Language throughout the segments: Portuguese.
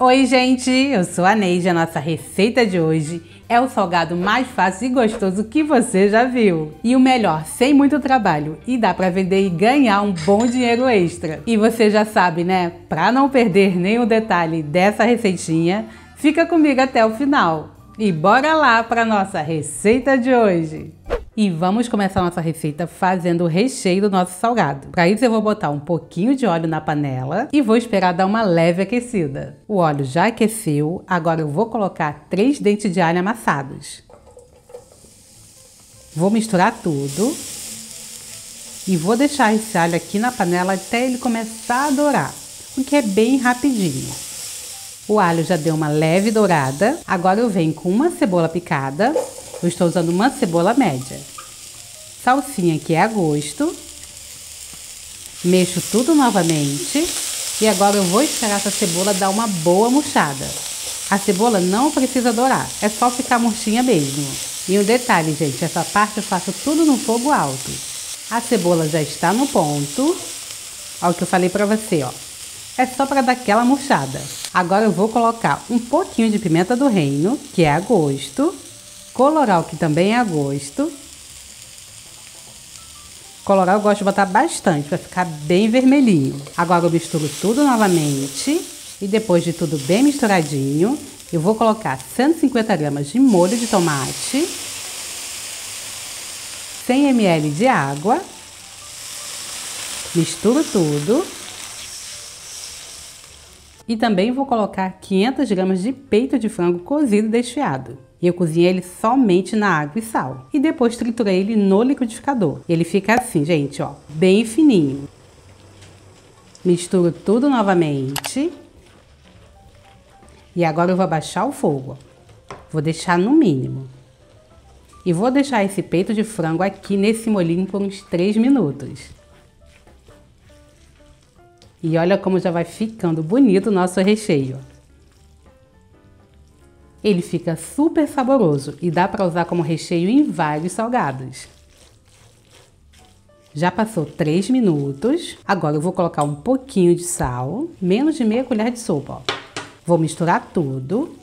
Oi gente, eu sou a Neide e a nossa receita de hoje é o salgado mais fácil e gostoso que você já viu. E o melhor, sem muito trabalho, e dá pra vender e ganhar um bom dinheiro extra. E você já sabe, né? Pra não perder nenhum detalhe dessa receitinha, fica comigo até o final. E bora lá pra nossa receita de hoje! E vamos começar nossa receita fazendo o recheio do nosso salgado. Para isso eu vou botar um pouquinho de óleo na panela e vou esperar dar uma leve aquecida. O óleo já aqueceu, agora eu vou colocar 3 dentes de alho amassados. Vou misturar tudo e vou deixar esse alho aqui na panela até ele começar a dourar, o que é bem rapidinho. O alho já deu uma leve dourada, agora eu venho com uma cebola picada. Eu estou usando uma cebola média. Salsinha que é a gosto. Mexo tudo novamente. E agora eu vou esperar essa cebola dar uma boa murchada. A cebola não precisa dourar, é só ficar murchinha mesmo. E um detalhe, gente, essa parte eu faço tudo no fogo alto. A cebola já está no ponto. Olha o que eu falei pra você, ó. É só para dar aquela murchada. Agora eu vou colocar um pouquinho de pimenta do reino, que é a gosto. Colorau, que também é a gosto. Colorau eu gosto de botar bastante, para ficar bem vermelhinho. Agora eu misturo tudo novamente. E depois de tudo bem misturadinho, eu vou colocar 150 gramas de molho de tomate. 100 ml de água. Misturo tudo. E também vou colocar 500 gramas de peito de frango cozido e desfiado. E eu cozinhei ele somente na água e sal. E depois triturei ele no liquidificador. Ele fica assim, gente, ó, bem fininho. Misturo tudo novamente. E agora eu vou abaixar o fogo. Vou deixar no mínimo. E vou deixar esse peito de frango aqui nesse molhinho por uns 3 minutos. E olha como já vai ficando bonito o nosso recheio. Ele fica super saboroso e dá para usar como recheio em vários salgados. Já passou 3 minutos. Agora eu vou colocar um pouquinho de sal, menos de meia colher de sopa. Ó. Vou misturar tudo.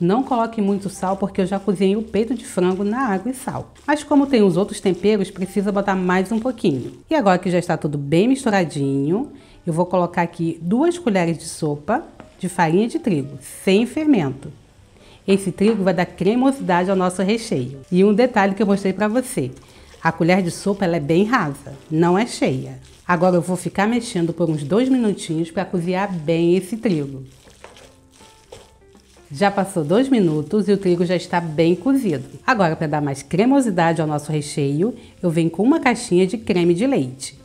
Não coloque muito sal porque eu já cozinhei o peito de frango na água e sal. Mas como tem os outros temperos, precisa botar mais um pouquinho. E agora que já está tudo bem misturadinho, eu vou colocar aqui 2 colheres de sopa de farinha de trigo, sem fermento. Esse trigo vai dar cremosidade ao nosso recheio. E um detalhe que eu mostrei para você. A colher de sopa ela é bem rasa, não é cheia. Agora eu vou ficar mexendo por uns 2 minutinhos para cozinhar bem esse trigo. Já passou 2 minutos e o trigo já está bem cozido. Agora, para dar mais cremosidade ao nosso recheio, eu venho com uma caixinha de creme de leite.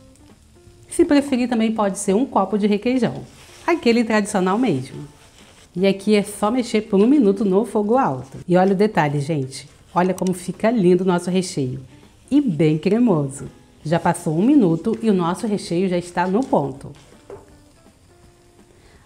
Se preferir também pode ser um copo de requeijão, aquele tradicional mesmo. E aqui é só mexer por 1 minuto no fogo alto. E olha o detalhe, gente. Olha como fica lindo o nosso recheio. E bem cremoso. Já passou 1 minuto e o nosso recheio já está no ponto.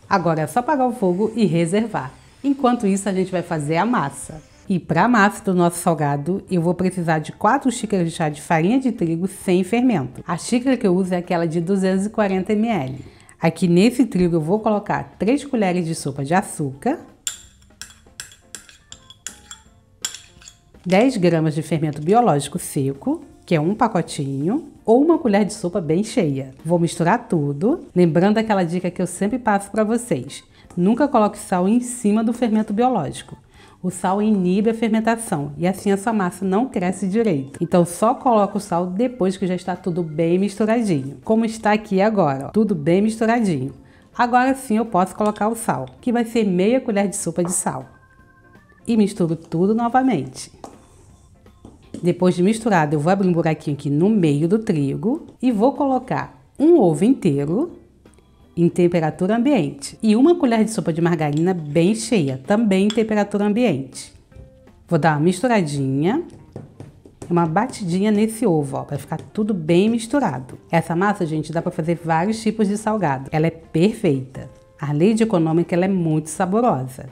Agora é só apagar o fogo e reservar. Enquanto isso, a gente vai fazer a massa. E para a massa do nosso salgado, eu vou precisar de 4 xícaras de chá de farinha de trigo sem fermento. A xícara que eu uso é aquela de 240 ml. Aqui nesse trigo eu vou colocar 3 colheres de sopa de açúcar, 10 gramas de fermento biológico seco, que é um pacotinho, ou uma colher de sopa bem cheia. Vou misturar tudo, lembrando aquela dica que eu sempre passo para vocês. Nunca coloque sal em cima do fermento biológico. O sal inibe a fermentação e assim a sua massa não cresce direito. Então só coloca o sal depois que já está tudo bem misturadinho. Como está aqui agora, ó, tudo bem misturadinho. Agora sim eu posso colocar o sal, que vai ser meia colher de sopa de sal. E misturo tudo novamente. Depois de misturado eu vou abrir um buraquinho aqui no meio do trigo e vou colocar um ovo inteiro em temperatura ambiente e uma colher de sopa de margarina bem cheia, também em temperatura ambiente. Vou dar uma misturadinha, uma batidinha nesse ovo, para ficar tudo bem misturado. Essa massa, gente, dá para fazer vários tipos de salgado. Ela é perfeita. Além de econômica, ela é muito saborosa.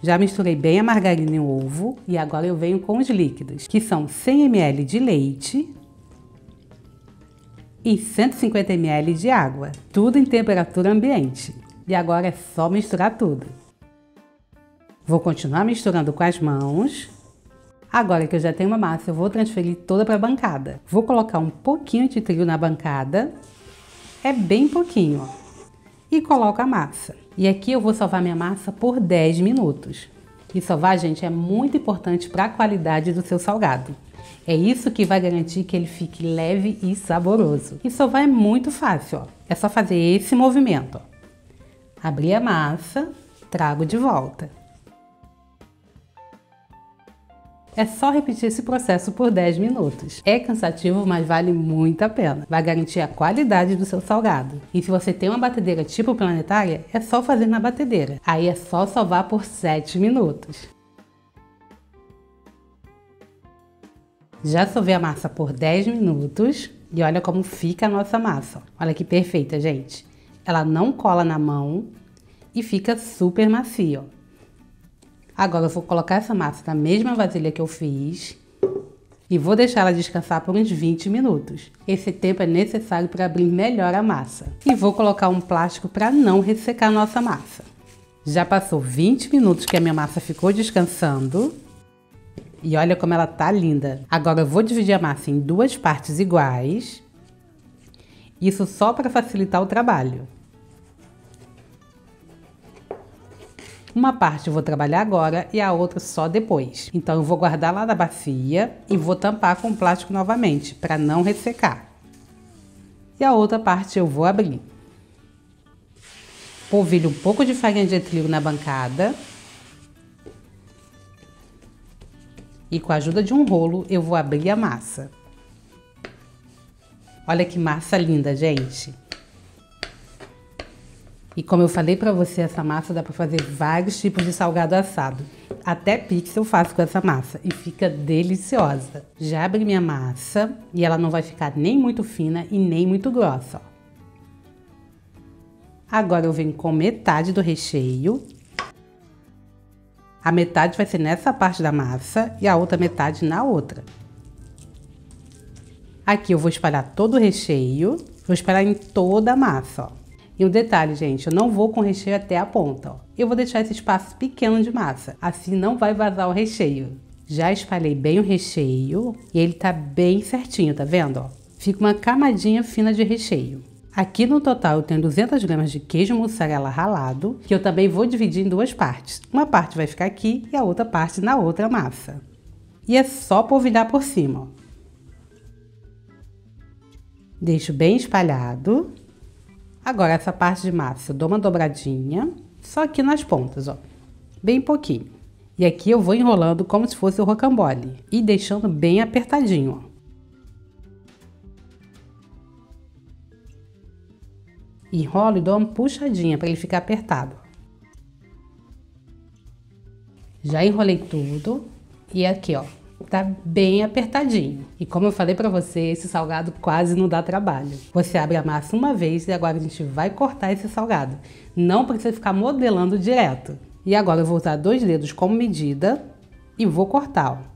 Já misturei bem a margarina e o ovo e agora eu venho com os líquidos, que são 100 ml de leite e 150 ml de água, tudo em temperatura ambiente. E agora é só misturar tudo. Vou continuar misturando com as mãos. Agora que eu já tenho uma massa, eu vou transferir toda para a bancada. Vou colocar um pouquinho de trigo na bancada. É bem pouquinho, ó. E coloco a massa. E aqui eu vou sovar minha massa por 10 minutos. E sovar, gente, é muito importante para a qualidade do seu salgado. É isso que vai garantir que ele fique leve e saboroso. E sovar é muito fácil, ó. É só fazer esse movimento, ó. Abri a massa, trago de volta. É só repetir esse processo por 10 minutos. É cansativo, mas vale muito a pena. Vai garantir a qualidade do seu salgado. E se você tem uma batedeira tipo planetária, é só fazer na batedeira. Aí é só sovar por 7 minutos. Já sovei a massa por 10 minutos e olha como fica a nossa massa. Olha que perfeita, gente. Ela não cola na mão e fica super macia, ó. Agora eu vou colocar essa massa na mesma vasilha que eu fiz e vou deixar ela descansar por uns 20 minutos. Esse tempo é necessário para abrir melhor a massa. E vou colocar um plástico para não ressecar a nossa massa. Já passou 20 minutos que a minha massa ficou descansando. E olha como ela tá linda. Agora eu vou dividir a massa em duas partes iguais. Isso só para facilitar o trabalho. Uma parte eu vou trabalhar agora e a outra só depois. Então eu vou guardar lá na bacia e vou tampar com plástico novamente, para não ressecar. E a outra parte eu vou abrir. Polvilho um pouco de farinha de trigo na bancada. E com a ajuda de um rolo eu vou abrir a massa. Olha que massa linda, gente! E como eu falei pra você, essa massa dá pra fazer vários tipos de salgado assado. Até pizza eu faço com essa massa e fica deliciosa. Já abri minha massa e ela não vai ficar nem muito fina e nem muito grossa, ó. Agora eu venho com metade do recheio. A metade vai ser nessa parte da massa e a outra metade na outra. Aqui eu vou espalhar todo o recheio, vou espalhar em toda a massa, ó. E um detalhe, gente, eu não vou com o recheio até a ponta, ó. Eu vou deixar esse espaço pequeno de massa, assim não vai vazar o recheio. Já espalhei bem o recheio e ele tá bem certinho, tá vendo, ó? Fica uma camadinha fina de recheio. Aqui no total eu tenho 200 gramas de queijo mussarela ralado, que eu também vou dividir em duas partes. Uma parte vai ficar aqui e a outra parte na outra massa. E é só polvilhar por cima, ó. Deixo bem espalhado. Agora essa parte de massa eu dou uma dobradinha, só aqui nas pontas, ó, bem pouquinho. E aqui eu vou enrolando como se fosse o rocambole e deixando bem apertadinho, ó. Enrolo e dou uma puxadinha para ele ficar apertado. Já enrolei tudo e aqui, ó, tá bem apertadinho. E como eu falei pra você, esse salgado quase não dá trabalho. Você abre a massa uma vez e agora a gente vai cortar esse salgado. Não precisa ficar modelando direto. E agora eu vou usar 2 dedos como medida e vou cortar, ó.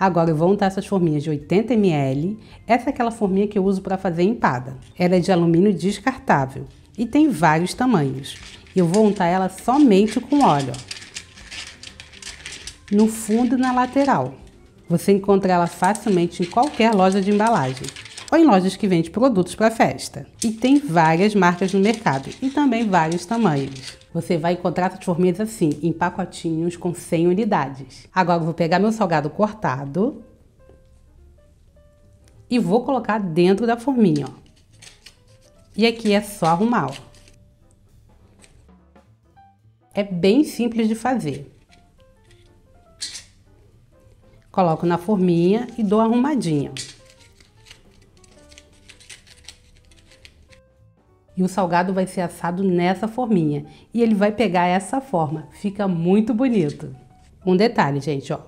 Agora eu vou untar essas forminhas de 80 ml. Essa é aquela forminha que eu uso para fazer empada. Ela é de alumínio descartável e tem vários tamanhos. Eu vou untar ela somente com óleo, ó, no fundo e na lateral. Você encontra ela facilmente em qualquer loja de embalagem ou em lojas que vendem produtos para festa. E tem várias marcas no mercado e também vários tamanhos. Você vai encontrar essas forminhas assim, em pacotinhos com 100 unidades. Agora eu vou pegar meu salgado cortado e vou colocar dentro da forminha, ó. E aqui é só arrumar, ó. É bem simples de fazer. Coloco na forminha e dou arrumadinha, ó. E o salgado vai ser assado nessa forminha. E ele vai pegar essa forma. Fica muito bonito. Um detalhe, gente, ó.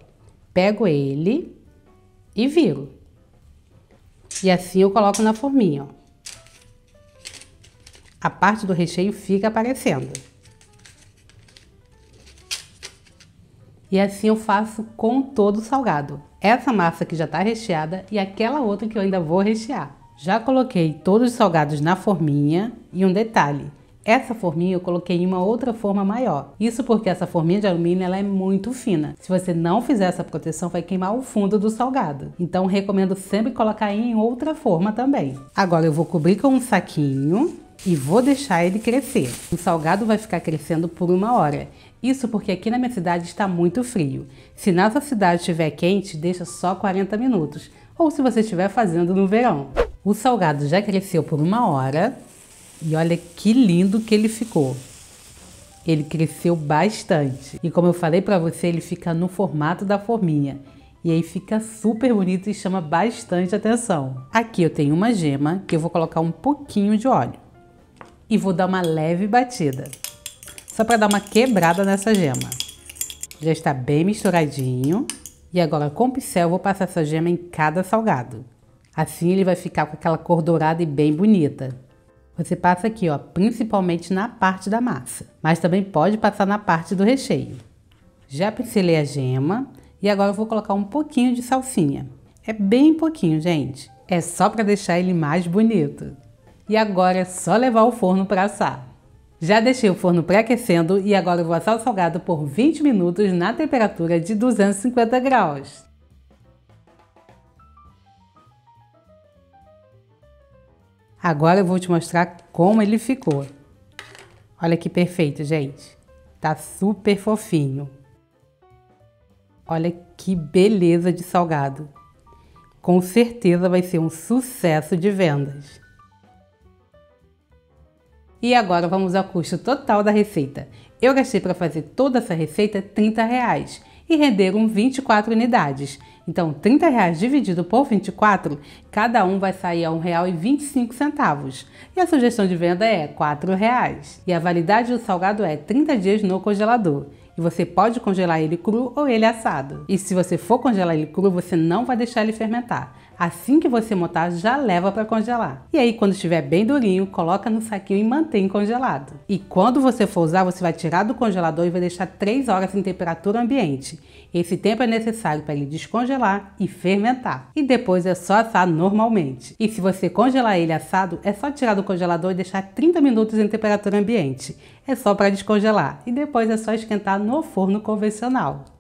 Pego ele e viro. E assim eu coloco na forminha, ó. A parte do recheio fica aparecendo. E assim eu faço com todo o salgado. Essa massa que já está recheada e aquela outra que eu ainda vou rechear. Já coloquei todos os salgados na forminha e um detalhe. Essa forminha eu coloquei em uma outra forma maior. Isso porque essa forminha de alumínio ela é muito fina. Se você não fizer essa proteção, vai queimar o fundo do salgado. Então recomendo sempre colocar em outra forma também. Agora eu vou cobrir com um saquinho e vou deixar ele crescer. O salgado vai ficar crescendo por uma hora. Isso porque aqui na minha cidade está muito frio. Se na sua cidade estiver quente, deixa só 40 minutos. Ou se você estiver fazendo no verão. O salgado já cresceu por uma hora. E olha que lindo que ele ficou. Ele cresceu bastante. E como eu falei pra você, ele fica no formato da forminha. E aí fica super bonito e chama bastante atenção. Aqui eu tenho uma gema que eu vou colocar um pouquinho de óleo. E vou dar uma leve batida. Só pra dar uma quebrada nessa gema. Já está bem misturadinho. E agora com o pincel eu vou passar essa gema em cada salgado. Assim ele vai ficar com aquela cor dourada e bem bonita. Você passa aqui, ó, principalmente na parte da massa, mas também pode passar na parte do recheio. Já pincelei a gema e agora eu vou colocar um pouquinho de salsinha. É bem pouquinho, gente. É só para deixar ele mais bonito. E agora é só levar o forno para assar. Já deixei o forno pré-aquecendo e agora eu vou assar o salgado por 20 minutos na temperatura de 250 graus. Agora eu vou te mostrar como ele ficou. Olha que perfeito, gente. Tá super fofinho. Olha que beleza de salgado. Com certeza vai ser um sucesso de vendas. E agora vamos ao custo total da receita. Eu gastei para fazer toda essa receita R$30 e renderam 24 unidades. Então, R$30 dividido por 24, cada um vai sair a R$1,25. E a sugestão de venda é R$4. E a validade do salgado é 30 dias no congelador. E você pode congelar ele cru ou ele assado. E se você for congelar ele cru, você não vai deixar ele fermentar. Assim que você montar, já leva para congelar. E aí, quando estiver bem durinho, coloca no saquinho e mantém congelado. E quando você for usar, você vai tirar do congelador e vai deixar 3 horas em temperatura ambiente. Esse tempo é necessário para ele descongelar e fermentar. E depois é só assar normalmente. E se você congelar ele assado, é só tirar do congelador e deixar 30 minutos em temperatura ambiente. É só para descongelar. E depois é só esquentar no forno convencional.